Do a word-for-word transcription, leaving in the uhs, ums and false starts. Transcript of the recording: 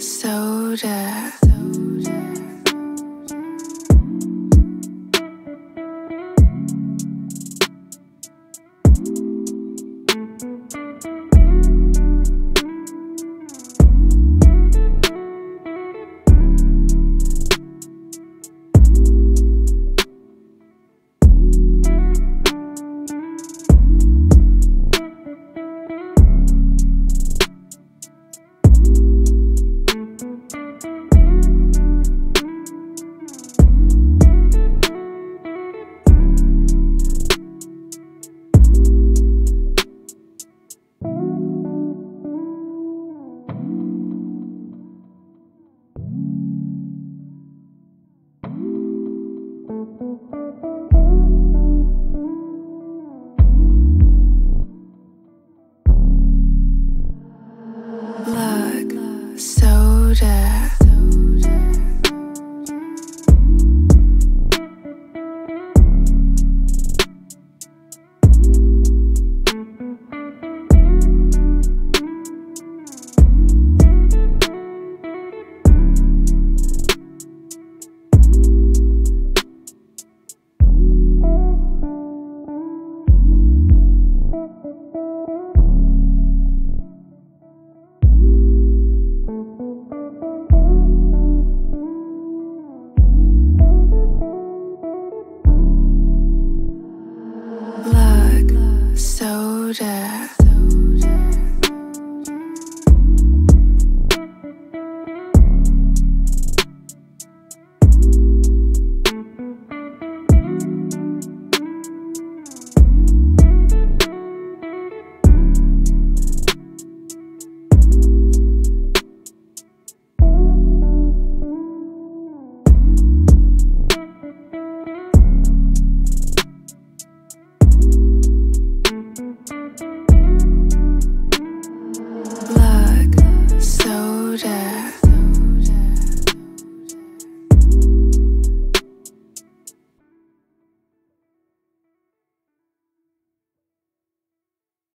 soda.